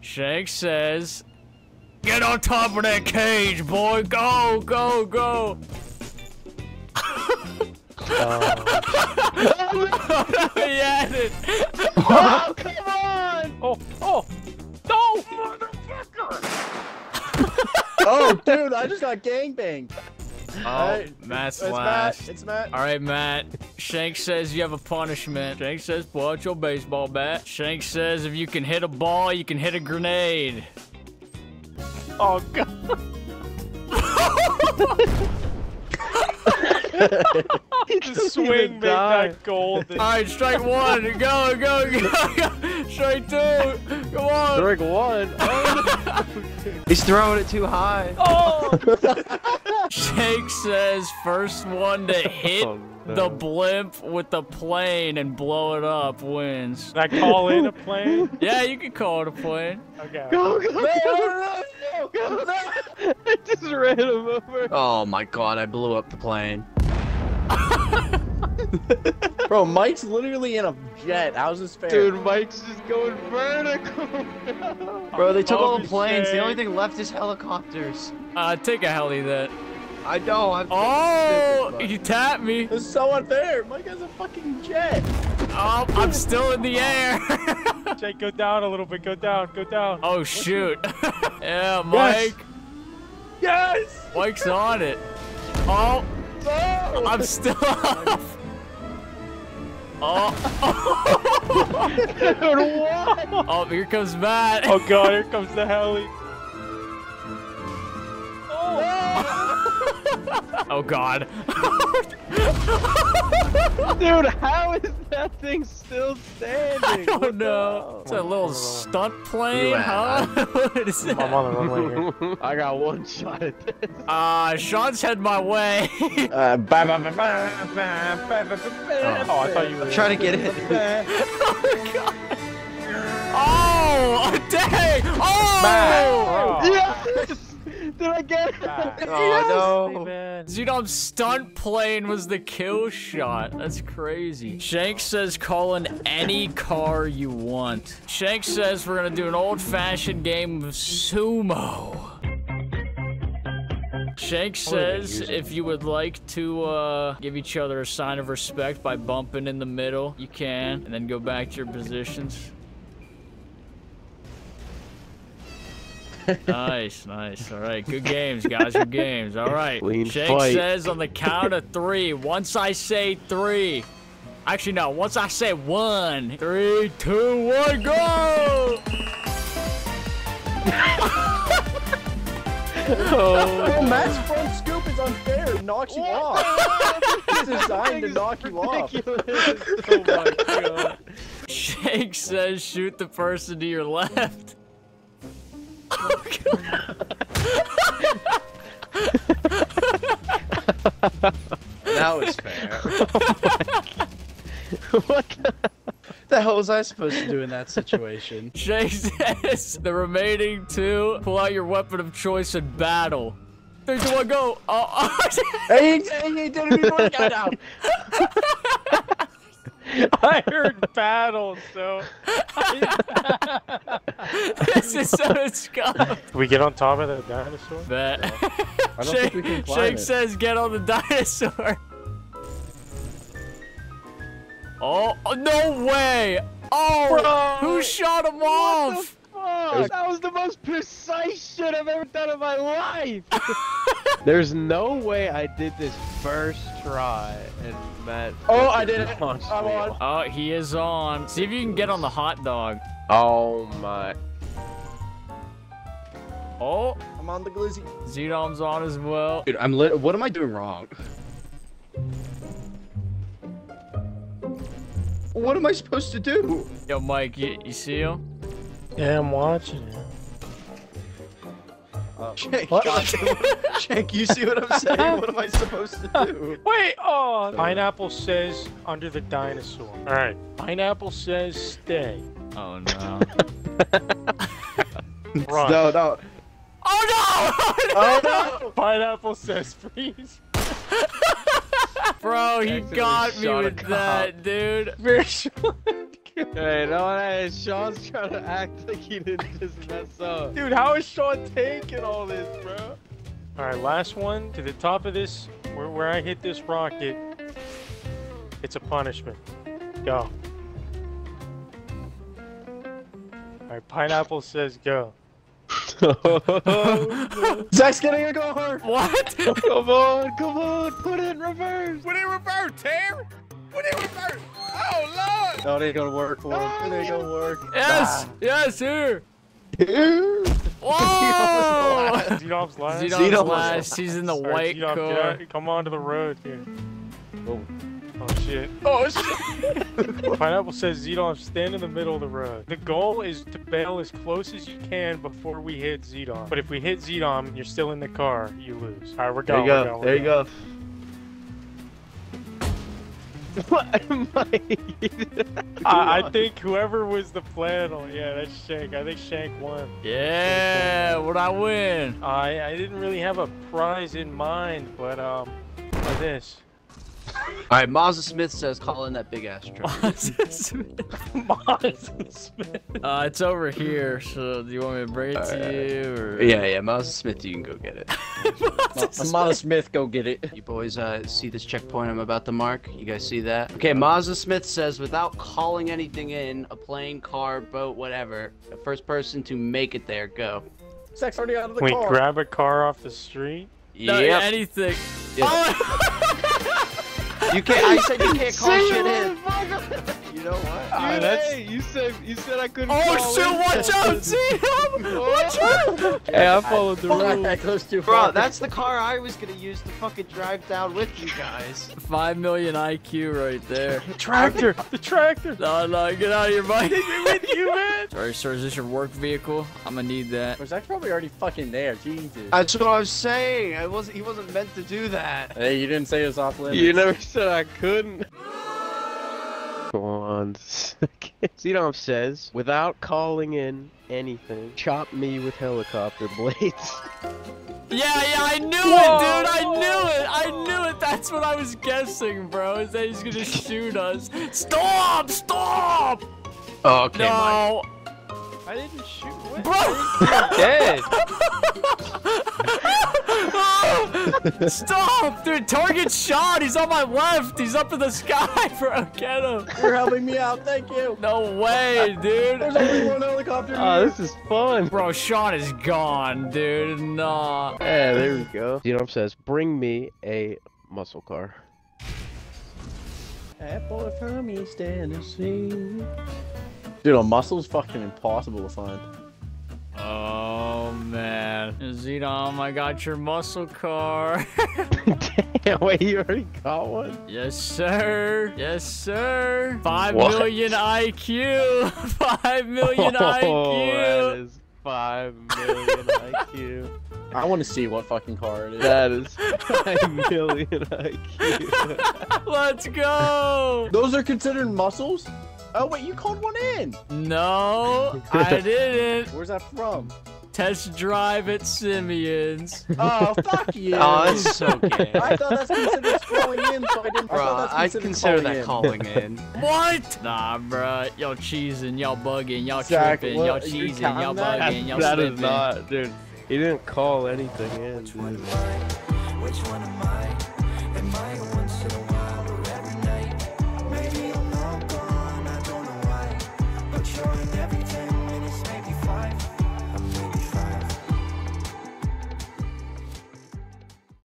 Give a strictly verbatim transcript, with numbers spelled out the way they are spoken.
Schenk says, get on top of that cage, boy. Go, go, go. Oh. He had it. Oh, come on. Oh, oh. No, motherfucker. Oh, dude, I just got gangbanged. Oh, right. Matt's it's last. Matt. It's Matt. All right, Matt. Schenk says you have a punishment. Schenk says, pull out your baseball bat. Schenk says if you can hit a ball, you can hit a grenade. Oh, God. The swing made that golden. All right, strike one. Go, go, go, go. Strike two. Come on. Strike one. Oh, no. He's throwing it too high. Oh. Schenk says first one to hit oh, no. the blimp with the plane and blow it up wins. Can I call in a plane? Yeah, you can call it a plane. Okay. Go, go, Man, go. go, go, go. I just ran him over. Oh my God, I blew up the plane. Bro, Mike's literally in a jet. How's this fair? Dude, Mike's just going vertical. Bro, they took oh, all the planes. Shit. The only thing left is helicopters. Uh, take a heli then. I know. I'm oh, stupid, you tapped me. This is so unfair. Mike has a fucking jet. Oh, I'm still in the air. Jake, go down a little bit. Go down. Go down. Oh, shoot. Yeah, Mike. Yes. yes. Mike's on it. Oh. Oh. I'm still up. Oh. Dude, what? Oh, here comes Matt. Oh, God, here comes the heli. Oh, oh God. Dude, how is that thing still standing? I don't what know. It's a little stunt plane, huh? What is that? I'm on the runway here. I got one shot at this. Uh, Sean's head my way. uh, bah, bah, bah, bah, bah, bah, bah, bah. Oh, I thought you were trying to get it. Oh, God. Oh, dang. Oh, oh. Yes. Did I get it? Ah. Oh, yes. No. Hey, Z-Dom's stunt plane was the kill shot. That's crazy. Schenk says call in any car you want. Schenk says we're going to do an old-fashioned game of sumo. Schenk says if you would like to uh, give each other a sign of respect by bumping in the middle, you can, and then go back to your positions. Nice, nice. All right, good games, guys. Good games. All right. Schenk says on the count of three. Once I say three, actually no. Once I say one, three, two, one, go! Oh, Matt's front scoop is unfair. It knocks you off. It's designed to knock you off. Oh my God. Schenk says shoot the person to your left. Oh, God. That was fair. Oh what the, the hell was I supposed to do in that situation? Jake says the remaining two, pull out your weapon of choice and battle. Three, two, one, go. Oh, oh. Hey, hey, hey, did it before I got out. I heard battle, so. This is so scuffed. We get on top of the dinosaur? Bet. Yeah. I don't Shake, think we can climb Shake it. says get on the dinosaur. Oh, oh no way! Oh, bro. Who shot him off? What the fuck? That was the most precise shit I've ever done in my life. There's no way I did this first try and Matt. Oh, I did it. I'm on. Oh, he is on. See if you can get on the hot dog. Oh my. Oh. I'm on the glizzy. Z-Dom's on as well. Dude, I'm lit. What am I doing wrong? What am I supposed to do? Yo, Mike, you, you see him? Yeah, I'm watching it. Uh, Jake, Jake, you see what I'm saying? What am I supposed to do? Wait, oh! Pineapple says under the dinosaur. All right. Pineapple says stay. Oh no. Run. No, no. Oh no! Oh no! Pineapple says freeze. Bro, he got me with that, dude. Hey, no one is. Sean's trying to act like he didn't just mess up. Dude, how is Sean taking all this, bro? All right, last one to the top of this, where, where I hit this rocket. It's a punishment. Go. All right, Pineapple says go. Zach's getting a go hard. What? Come on, come on. Put it in reverse. Put it in reverse, Terry. Put it in reverse. Oh, Lord. No, they gonna work for him. They gonna work. Yes. Ah. Yes, here. Here. Whoa. Z-Dom's last. Z-Dom's last. He's in the Sorry, white car. Come on to the road, dude. Oh. Oh, shit. Oh, shit. Pineapple says, Z-Dom, stand in the middle of the road. The goal is to bail as close as you can before we hit Z-Dom. But if we hit Z-Dom, you're still in the car, you lose. All right, we're going. There you go. There you go. What am I I, I think whoever was the plan on, yeah, that's Schenk. I think Schenk won. Yeah, what'd I win? I, I didn't really have a prize in mind, but, um, like this. Alright, Mazza Smith says call in that big ass truck. Mazza Smith. Mazza Smith. Uh, it's over here, so do you want me to bring it right to you? Or... Yeah, yeah, Mazza Smith, you can go get it. Mazza Smith. Mazza Smith, go get it. You boys uh, see this checkpoint I'm about to mark? You guys see that? Okay, Mazza Smith says without calling anything in, a plane, car, boat, whatever, the first person to make it there, go. Zach's already out of the Wait, car. Wait, grab a car off the street? No, yep. anything. Yeah. Oh. You can't. I said you can't call shit in. You know what? Dude, that's... Hey, you said you said I couldn't. Oh shit! Watch out, Z-Dom! Watch out! Hey, I followed the rules. Bro, that's the car I was gonna use to fucking drive down with you guys. Five million I Q right there. The tractor. The tractor. No, no, get out of your bike. With you, man. Sorry, sir. Is this your work vehicle? I'm gonna need that. Was that probably already fucking there? Jesus. That's what I was saying. I wasn't. He wasn't meant to do that. Hey, you didn't say it was off limits. You never said. I couldn't. Go on. Z-Dom says, without calling in anything, chop me with helicopter blades. Yeah, yeah, I knew Whoa. it, dude. I knew it. I knew it. That's what I was guessing, bro. Is that he's gonna shoot us? Stop! Stop! Oh, okay. No. Mike. I didn't shoot. What? Bro, you're dead. Stop, dude! Target shot! He's on my left! He's up in the sky, bro! Get him! You're helping me out, thank you! No way, dude! There's only one helicopter here! Oh, this is fun! Bro, Sean is gone, dude! Nah! Yeah, there we go. Z-Dom says, bring me a muscle car. Apple from East Tennessee. Dude, a muscle's fucking impossible to find. Oh, man. Z-Dom, I got your muscle car. Damn, wait, you already got one? Yes, sir. Yes, sir. Five what? million I Q. Five million oh, I Q. That is five million I Q. I want to see what fucking car it is. That is five million I Q. Let's go. Those are considered muscles? Oh, wait, you called one in. No, I didn't. Where's that from? Test drive at Simeon's. Oh, fuck you. Oh, that's so gay. I thought that's considered calling in, so I didn't. Bro, I, I consider that in. calling in. What? Nah, bruh. Y'all cheesing, y'all bugging, y'all tripping, y'all cheesing, y'all bugging, y'all slipping. That is not, dude. He didn't call anything in. Which one am I? Which one am I? Am I a once in a while?